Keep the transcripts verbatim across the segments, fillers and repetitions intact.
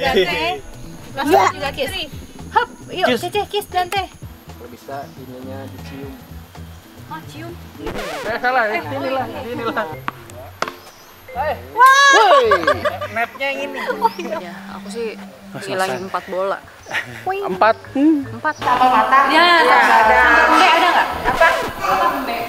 Dante. Langsung juga kiss. Hop, yuk Cece kiss Dante. Kalau bisa ininya dicium. Oh, cium. Eh, salah ya. Sinilah, sinilah. Hei. Woi. Mapnya yang ini. Ya, aku sih ngilangin empat bola. Empat? Empat. Sama patah. Ya, ada. Pembe ada nggak? Apa? Apa pembe?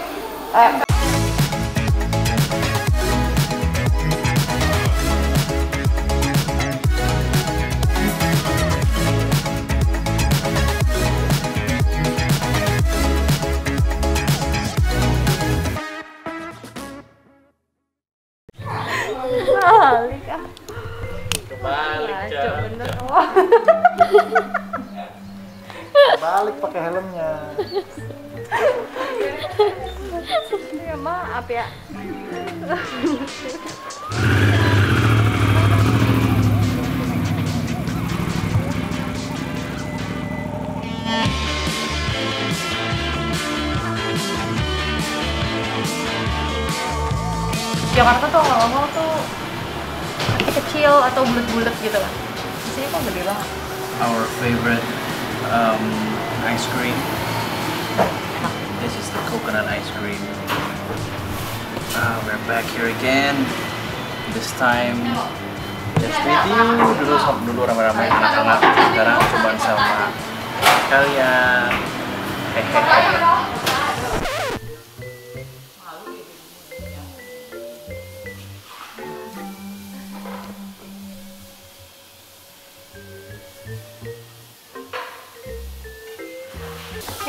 Balik ah. Kebalik, Cak. Oh. Balik pakai helmnya. Ya maaf ya. Jakarta tuh ngomong tuh kecil atau bulat-bulat gitu kan. Di sini kok gede banget. Our favorite um, ice cream. This is the coconut ice cream. Uh, we're back here again. This time just review dulu dulu ramai-ramai anak-anak. Sekarang coba sama kalian. Hehehe.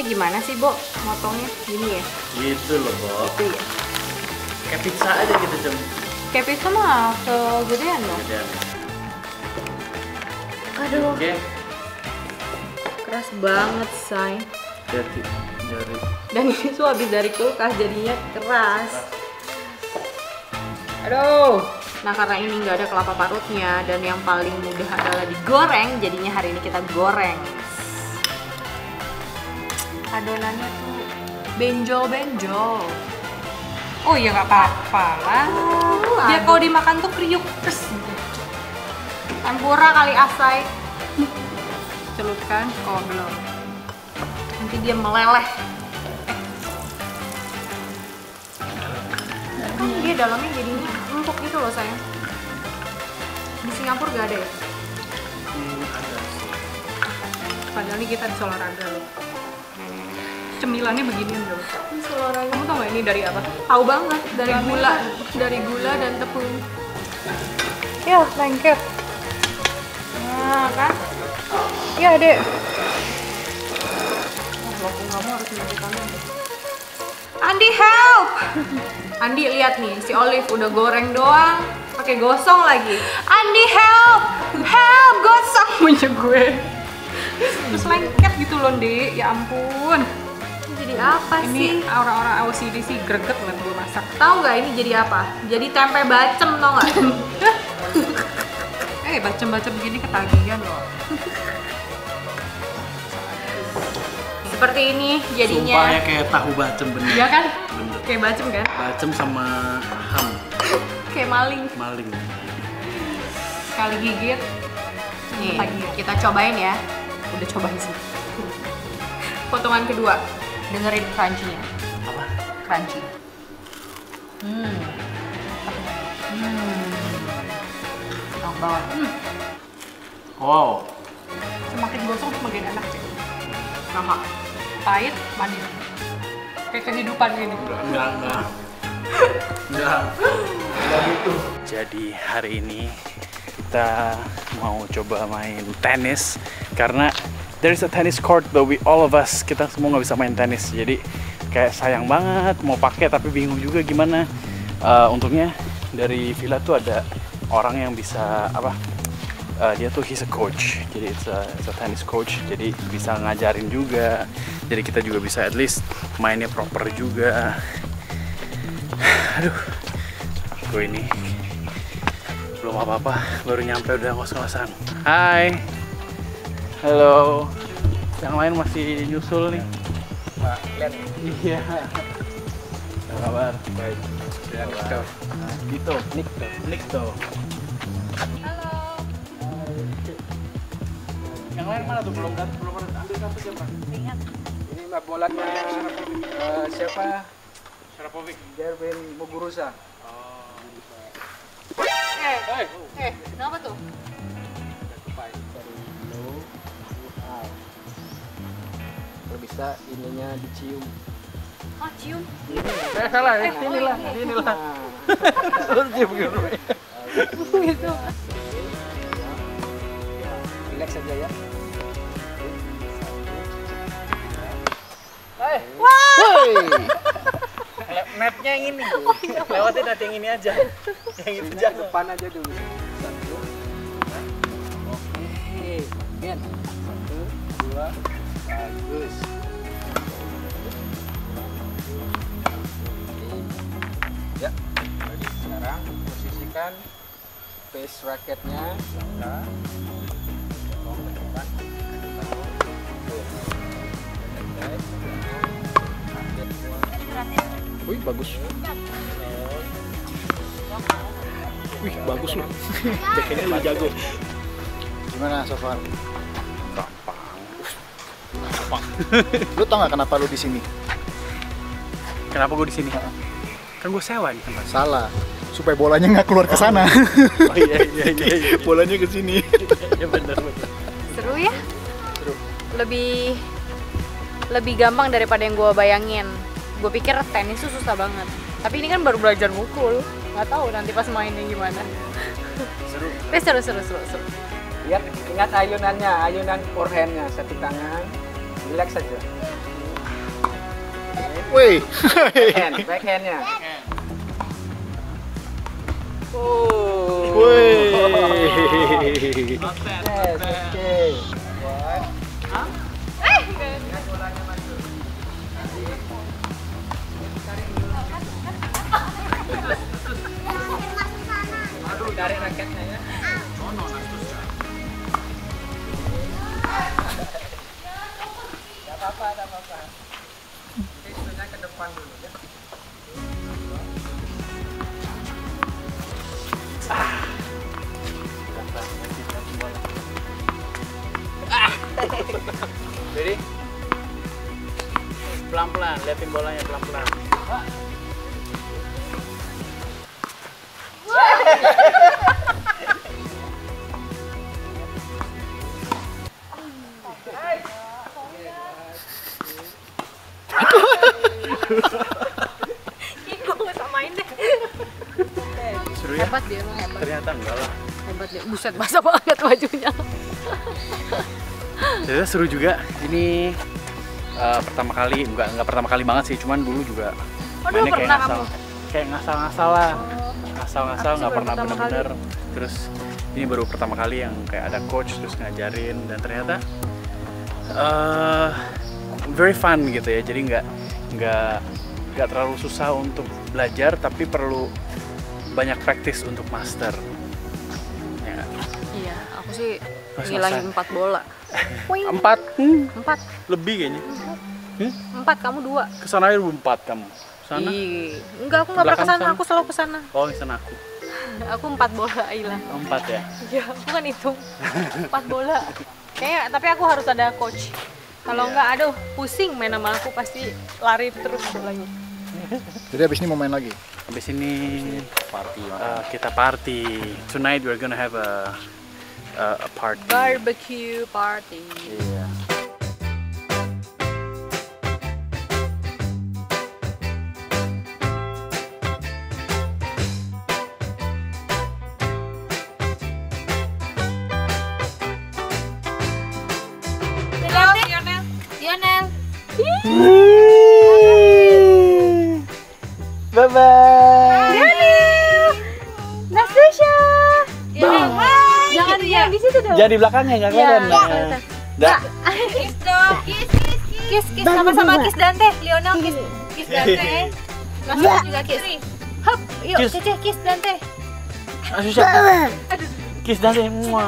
Gimana sih, Bo? Motongnya gini ya? Gitu loh, Bo. Gitu ya? Kayak pizza aja gitu, Cem. Kayak pizza mah kegedean dong? Kegedean. Aduh. Oke. Keras banget, say. Jadi, dari. Dan ini tuh habis dari kulkas, jadinya keras. Aduh. Nah, karena ini nggak ada kelapa parutnya, dan yang paling mudah adalah digoreng, jadinya hari ini kita goreng. Adonannya tuh benjol-benjol. Oh iya nggak apa-apa lah. Dia kalau dimakan tuh kriuk terus. Tempura kali asai. Celupkan kalau belum. Nanti dia meleleh. Eh. Kan dia dalamnya jadi empuk gitu loh sayang. Di Singapura nggak ada ya? Padahal ini kita bisa olahraga loh. Cemilannya begini dong. Kamu tau gak ini dari apa? Tahu banget, dari gula, dari gula dan tepung. Ya, lengket. Nah, kan? Ya, Dek. Walaupun kamu harus mencuci tangan. Andi, help! Andi lihat nih, si Olive udah goreng doang, pakai gosong lagi. Andi, help! Help, gosong punya gue. Terus lengket gitu loh, Dek. Ya ampun. Jadi apa ini sih? Ini orang-orang O C D sih greget banget gue masak. Tahu nggak ini jadi apa? Jadi tempe bacem, tau nggak? Eh, bacem-bacem begini ketagihan loh. Seperti ini jadinya. Sumpahnya kayak tahu bacem bener. Iya kan? Bener. Kayak bacem kan? Bacem sama ham. Kayak maling. Maling. Sekali gigit. Nih, kita cobain ya. Udah cobain sih. Potongan kedua. Dengerin crunchy-nya. Apa? Crunchy. Hmm. Hmm. Enak banget. Hmm. Wow. Semakin gosong semakin enak, Cek. Nama. Pahit, manis. Kayak kehidupan ini. Enggak, enggak, enggak. Enggak. Enggak gitu. Jadi hari ini kita mau coba main tenis karena there is a tennis court, but we all of us kita semua nggak bisa main tenis, jadi kayak sayang banget mau pakai tapi bingung juga gimana. Uh, untungnya dari villa tuh ada orang yang bisa apa? Uh, dia tuh he's a coach, jadi it's a, it's a tennis coach, jadi bisa ngajarin juga, jadi kita juga bisa at least mainnya proper juga. Aduh, gue ini belum apa-apa, baru nyampe udah ngos-ngosan. Hai. Halo, yang lain masih nyusul nih. Pak, lihat. Iya. Apa kabar? Baik. Nikto. Nikto. Nikto. Nikto. Halo. Yang lain mana tuh? Belum belum ambil satu siapa? Ingat. Ini mbak bolanya uh, siapa? Serapovic. Jervin Muguruza. Oh. Eh, hey. eh, kenapa tuh? Bisa ininya dicium. Oh, cium. Saya salah ya. Sinilah, sinilah. Terus cium gitu. Gitu. Relax aja ya. Hai. Woi. Mapnya yang ini. Lewatin nanti yang ini aja. Yang itu aja. Depan aja dulu. Satu. Oke. Bien. Satu, dua. Bagus. Ya, jadi sekarang posisikan base raketnya. Nah, tolong tekan. Wih, bagus. Wih, bagus loh. Bikinnya lu jago. Gimana so far? Lu tau gak kenapa lu di sini? Kenapa gue di sini? Kan gue sewa di tempat. Salah. Supaya bolanya nggak keluar ke sana. Oh, iya, iya, iya, iya. Bolanya ke sini. Ya, bener, bener. Seru ya? Seru. Lebih lebih gampang daripada yang gue bayangin. Gue pikir tenis itu susah banget. Tapi ini kan baru belajar mukul. Nggak tahu nanti pas mainnya gimana. Seru. Tapi seru, seru, seru, seru. Lihat, ingat ayunannya, ayunan forehandnya satu tangan. Relax saja. Wih, backhand, backhandnya. Oh, wih. Yes, oke. Hah? Eh, lihat bolanya maju. Aduh, tarik raketnya ya. Apa ada apa-apa. Jadi sebenarnya ke depan dulu ya. Ah. Ah. Jadi pelan-pelan, liatin bolanya pelan-pelan. Seru ya? Hebat dia, hebat. Ternyata enggak lah. Hebat dia, buset basah banget bajunya. Ternyata seru juga. Ini uh, pertama kali, enggak, enggak pertama kali banget sih, cuman dulu juga. Oh, dulu kayak ngasal, kayak ngasal-ngasal lah. Ngasal-ngasal, nggak pernah bener-bener. Terus ini baru pertama kali yang kayak ada coach terus ngajarin, dan ternyata uh, very fun gitu ya. Jadi nggak nggak nggak terlalu susah untuk belajar, tapi perlu banyak praktis untuk master. Ya. Iya, aku sih ngilangin empat bola. Empat? Hmm. Empat? Lebih kayaknya. Hmm? Empat, kamu dua. Kesana aja empat kamu. Sana? Ih, enggak, aku nggak pernah kesana. Aku selalu kesana. Oh, kesana aku. Aku empat bola hilang. Empat ya? Iya, bukan itu. Empat bola. Kayaknya, tapi aku harus ada coach. Kalau yeah. Enggak, aduh, pusing main sama aku, pasti lari terus bolanya. Jadi abis ini mau main lagi? Abis ini, abis ini party, uh, kita party. Tonight we're gonna have a, a, a party. Barbecue party. Yeah. Bye bye. Nastasha. Jangan yang di situ dong. Jadi belakangnya enggak keren. Dah. Kiss dong. Kiss kiss kiss kiss sama-sama kiss Dante. Lionel kiss kiss Dante. Nastasha juga kiss. Hop, yuk Cece kiss Dante. Nastasha. Aduh. Kiss Dante semua.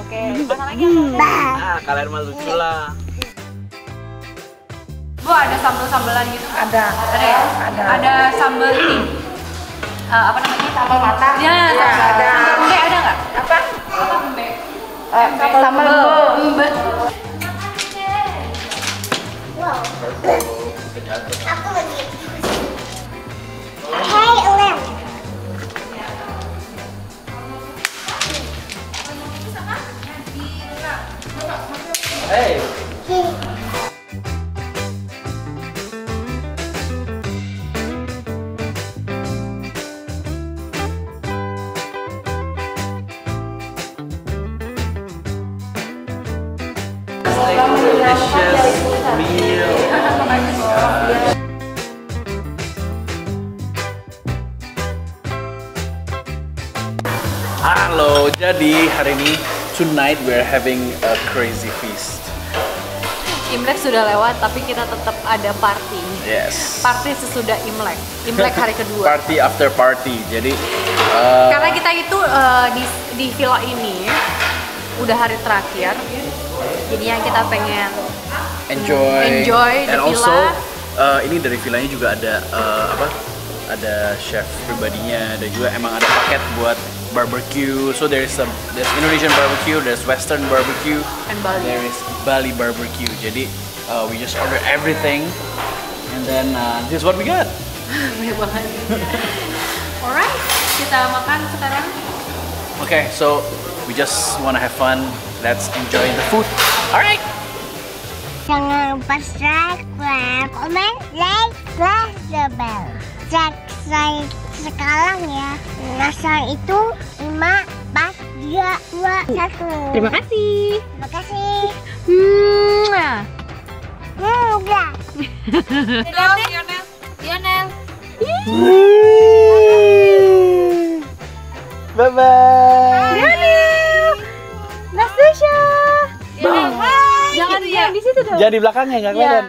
Oke, mana lagi? Ah, kalian mah lucu lah. Bu, ada sambel-sambelan gitu? Ada. Ada ya? Ada. Ada sambel ini. Uh, apa namanya? Sambel matang. Ya, ya ada. Oke, ada nggak? sama lembe. Aku lagi. Hey, Lem. Hey. Halo, jadi hari ini tonight we're having a crazy feast. Imlek sudah lewat, tapi kita tetap ada party. Yes. Party sesudah Imlek. Imlek hari kedua. Party after party. Jadi. Uh, Karena kita itu uh, di di villa ini udah hari terakhir, jadinya kita pengen enjoy. Enjoy di villa. And also uh, ini dari villanya juga ada uh, apa? Ada chef pribadinya, ada juga emang ada paket buat barbecue. So there's some there's Indonesian barbecue, there's Western barbecue, and Bali. There is Bali barbecue. Jadi uh, we just order everything, and then uh, this is what we got. Banyak banget. Alright, kita makan sekarang. Okay, so we just wanna have fun. Let's enjoy the food. Alright. Jangan lupa subscribe, comment, like, press the bell. Cek saya sekarang ya. Nasar itu lima, empat, tiga, dua, satu. Terima kasih. Terima kasih. Muah. Muah. Halo, Lionel. Lionel. Bye bye. Lionel. Nastasha. Bye. Jangan di situ dong. Jadi belakangnya enggak kelihatan.